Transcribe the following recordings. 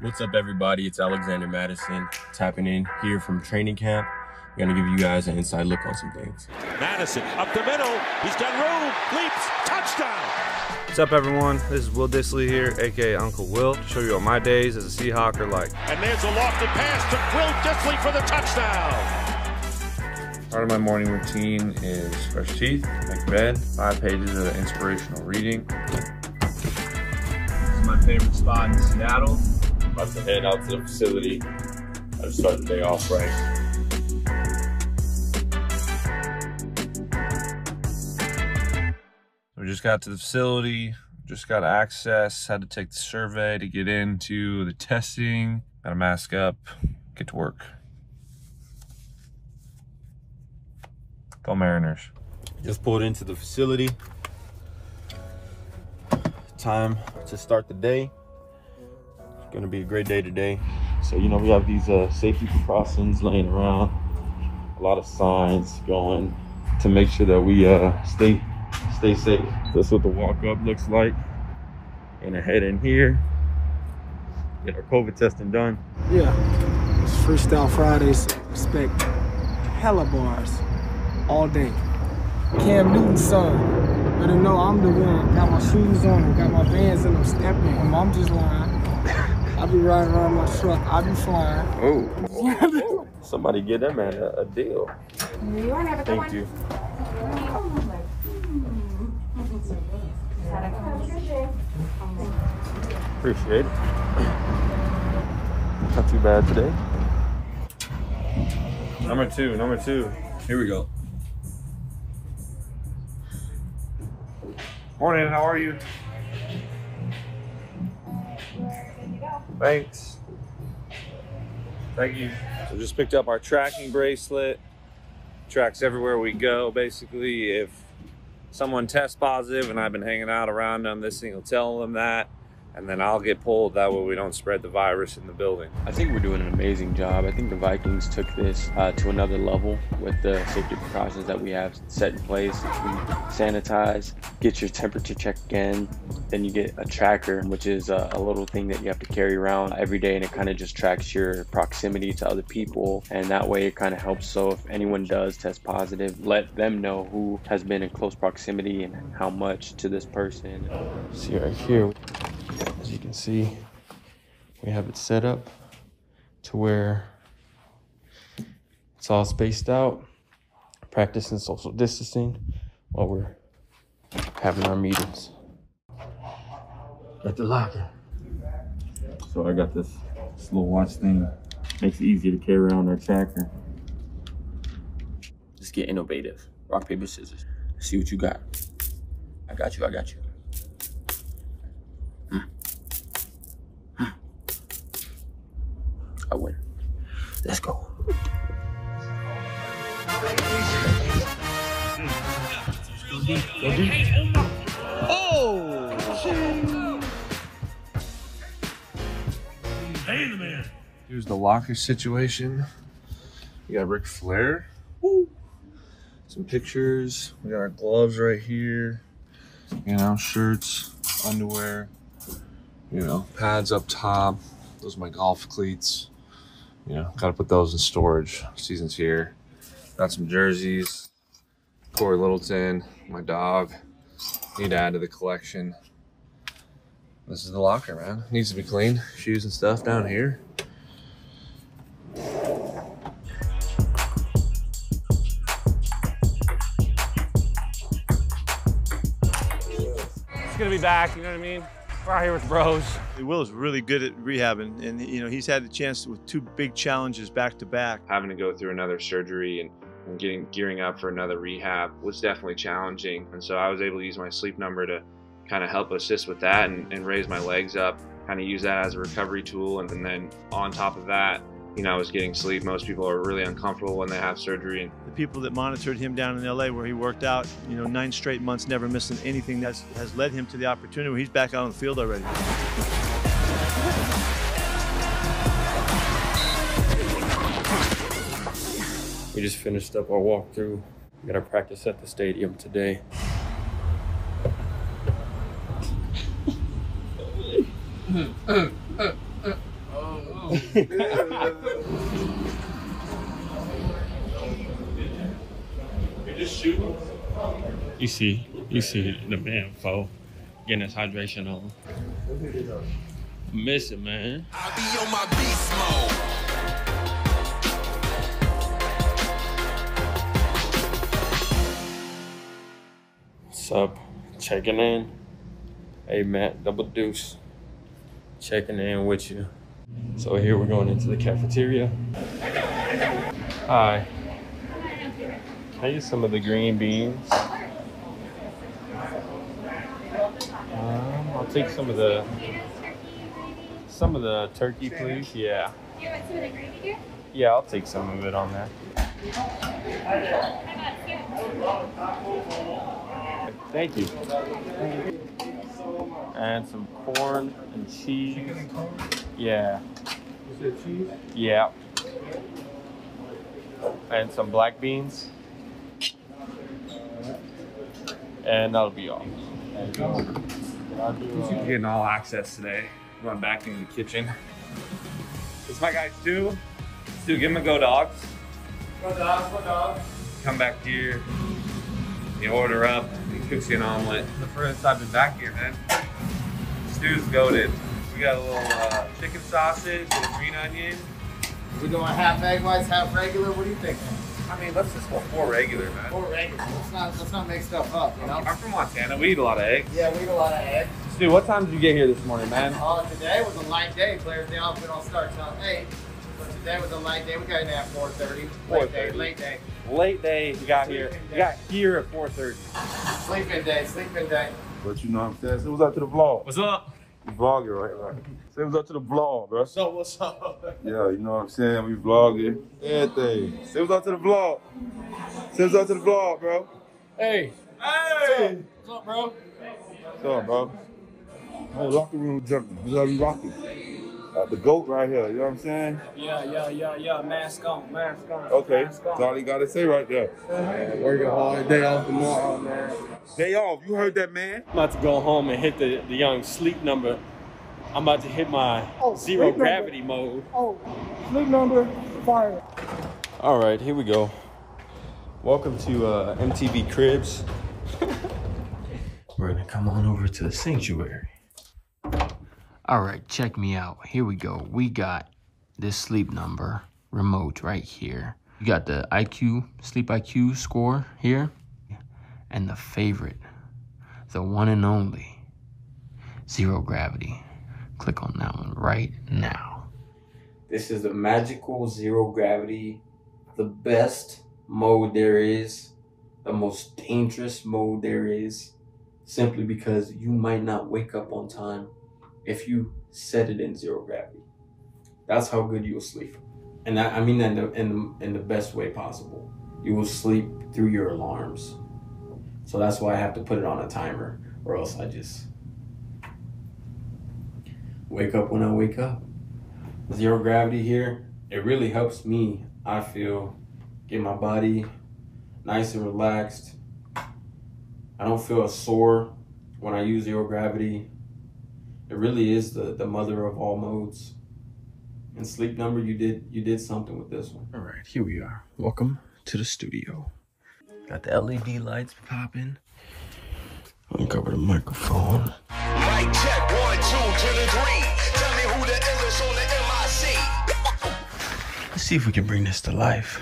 What's up, everybody? It's Alexander Mattison tapping in here from training camp. I'm going to give you guys an inside look on some things. Mattison up the middle. He's got room. Leaps. Touchdown. What's up, everyone? This is Will Dissly here, a.k.a. Uncle Will, to show you what my days as a Seahawk are like. And there's a lofted pass to Will Dissly for the touchdown. Part of my morning routine is brush teeth, make bed, 5 pages of inspirational reading. This is my favorite spot in Seattle. About to head out to the facility. I just start the day off right. We just got to the facility, just got access, had to take the survey to get into the testing. Got to mask up, get to work. Go Mariners. Just pulled into the facility. Time to start the day. Gonna be a great day today. So you know, we have these safety precautions laying around, a lot of signs going to make sure that we stay safe. That's what the walk up looks like. Gonna head in here, get our COVID testing done. Yeah, it's Freestyle Fridays. Respect hella bars all day. Cam Newton's son, let him know I'm the one. Got my shoes on, got my bands in them, stepping him. I'm just lying. I be riding around my truck, I be flying. Oh, somebody get that man a deal. Thank you. Appreciate it. Not too bad today. Number two. Here we go. Morning, how are you? Thanks. Thank you. So just picked up our tracking bracelet. Tracks everywhere we go. Basically, if someone tests positive and I've been hanging out around them, this thing will tell them that, and then I'll get pulled. That way we don't spread the virus in the building. I think we're doing an amazing job. I think the Vikings took this to another level with the safety precautions that we have set in place. We sanitize, get your temperature checked again, then you get a tracker, which is a little thing that you have to carry around every day, and it kind of just tracks your proximity to other people, and that way it kind of helps. So if anyone does test positive, let them know who has been in close proximity and how much to this person. See right here. As you can see, we have it set up to where it's all spaced out, practicing social distancing while we're having our meetings. At the locker. So I got this little watch thing. Makes it easier to carry around our tracker. Just get innovative. Rock, paper, scissors. See what you got. I got you. I win. Let's go. Go deep. Oh! Hey, the man. Here's the locker situation. We got Ric Flair. Woo. Some pictures. We got our gloves right here. You know, shirts, underwear. You know, pads up top. Those are my golf cleats. You know, gotta put those in storage. Season's here. Got some jerseys. Corey Littleton, my dog. Need to add to the collection. This is the locker, man. Needs to be clean. Shoes and stuff down here. It's gonna be back, you know what I mean? We're out here with bros. Will is really good at rehabbing, and you know, he's had the chance with 2 big challenges back to back. Having to go through another surgery and gearing up for another rehab was definitely challenging. And so I was able to use my Sleep Number to kind of help assist with that and raise my legs up, kind of use that as a recovery tool. And then on top of that, you know, I was getting sleep. Most people are really uncomfortable when they have surgery. And the people that monitored him down in LA where he worked out, you know, 9 straight months, never missing anything, that has led him to the opportunity where he's back out on the field already. We just finished up our walkthrough. We got our practice at the stadium today. Oh, you're just shooting. You see the man, foe, getting his hydration on. Miss it, man. I be on my beast mode. Up, checking in. Hey Matt, double deuce, checking in with you. So here we're going into the cafeteria. Hi, can I get some of the green beans? I'll take some of the turkey, please. Yeah. Do you want some of the gravy here? Yeah, I'll take some of it on there. Thank you. And some corn and cheese. Yeah. Is it cheese? Yeah. And some black beans. And that'll be all. You're getting all access today. Going back into the kitchen. It's my guy Stu. Stu, give him a go dogs. Go dogs, go dogs. Come back here. You order up. Cooks you an omelet. The first I've been back here, man. Stew's goated. We got a little chicken sausage with green onion. We going half egg whites, half regular. What do you think? I mean, let's just go 4 regular, man. 4 regular. Let's not make stuff up, you know. I'm from Montana. We eat a lot of eggs. Yeah, we eat a lot of eggs. Stu, what time did you get here this morning, man? Oh, today was a light day. Players day off. We don't start till 8. But today was a light day. We got in at 4:30. Late day. You got here. You got here at 4:30. Sleeping day. But you know what I'm saying. Say what's up to the vlog. What's up? You vlogging right now. Say what's up to the vlog, bro. What's up? Yeah, you know what I'm saying. We vlogging everything. Say what's up to the vlog. Say what's up to the vlog, bro. Hey. What's up, bro? What's up, bro? Whole locker room jumping. What's up, you rocking? The GOAT right here, you know what I'm saying? Yeah, mask on. Okay, mask on. That's all you gotta say right there. Man, working hard, day off tomorrow, man. Day off, you heard that, man? I'm about to go home and hit the young sleep number. I'm about to hit my zero gravity mode. Oh, sleep number, fire. All right, here we go. Welcome to MTV Cribs. We're gonna come on over to the sanctuary. All right, check me out. Here we go. We got this sleep number remote right here. You got the IQ, sleep IQ score here. And the favorite, the one and only, zero gravity. Click on that one right now. This is the magical zero gravity, the best mode there is, the most dangerous mode there is, simply because you might not wake up on time if you set it in zero gravity. That's how good you will sleep. And I mean that in the best way possible. You will sleep through your alarms. So that's why I have to put it on a timer, or else I just wake up when I wake up. Zero gravity here, it really helps me, I feel, get my body nice and relaxed. I don't feel sore when I use zero gravity. It really is the mother of all modes. And sleep number, you did something with this one. All right, here we are. Welcome to the studio. Got the LED lights popping. Uncover the microphone. Mic check 1, 2, 3. Tell me who the L is on the MIC. Let's see if we can bring this to life.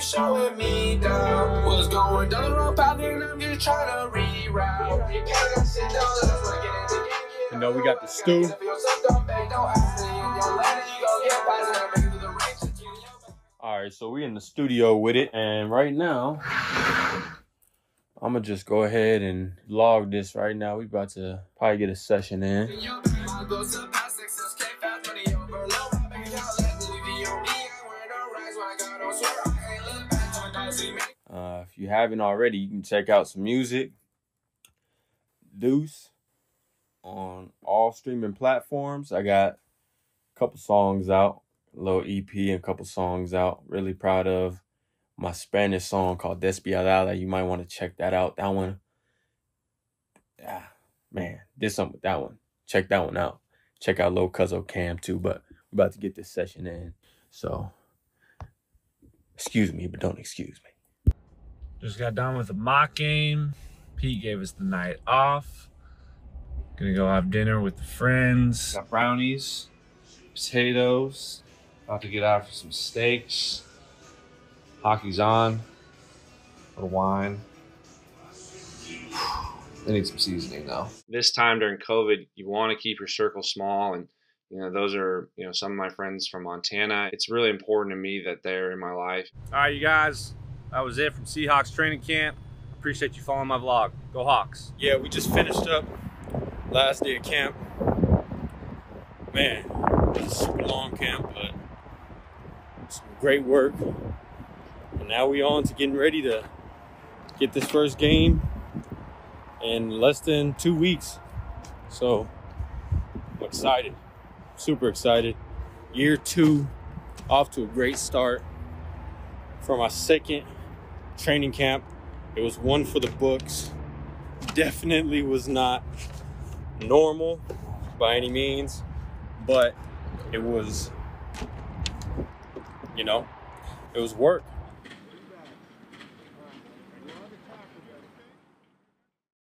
Showing me down, what's going down the road path, and I'm just trying to reroute. You know, we got the stew. All right, so we're in the studio with it, and right now, I'm gonna just go ahead and log this right now. We about to probably get a session in. If you haven't already, you can check out some music, Deuce, on all streaming platforms. I got a couple songs out, a little EP and a couple songs out. Really proud of my Spanish song called Despiadada. You might want to check that out. That one, yeah, man, did something with that one. Check that one out. Check out Lil Cuzzo Cam too, but we're about to get this session in. So, excuse me, but don't excuse me. Just got done with the mock game. Pete gave us the night off. Gonna go have dinner with the friends. Got brownies, potatoes. About to get out for some steaks. Hockey's on. A little wine. They need some seasoning though. This time during COVID, you want to keep your circle small, and you know those are some of my friends from Montana. It's really important to me that they're in my life. All right, you guys, that was it from Seahawks training camp. Appreciate you following my vlog. Go Hawks! Yeah, we just finished up last day of camp. Man, it was a super long camp, but some great work. And now we're on to getting ready to get this first game in less than 2 weeks. So I'm excited, super excited. Year two, off to a great start. For my second training camp, it was one for the books. Definitely was not normal by any means, but it was, it was work.